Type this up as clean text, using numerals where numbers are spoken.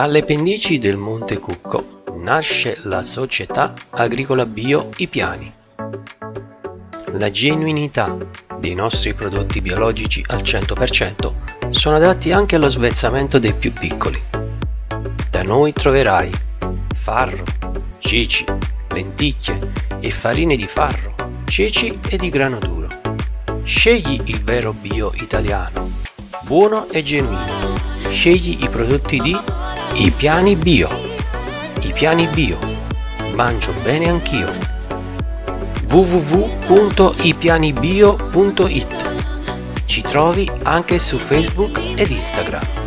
Alle pendici del Monte Cucco nasce la Società Agricola Bio I Piani. La genuinità dei nostri prodotti biologici al 100% sono adatti anche allo svezzamento dei più piccoli. Da noi troverai farro, ceci, lenticchie e farine di farro, ceci e di grano duro. Scegli il vero bio italiano, buono e genuino. Scegli i prodotti di I Piani Bio. I Piani Bio. Mangio bene anch'io. www.ipianibio.it. Ci trovi anche su Facebook ed Instagram.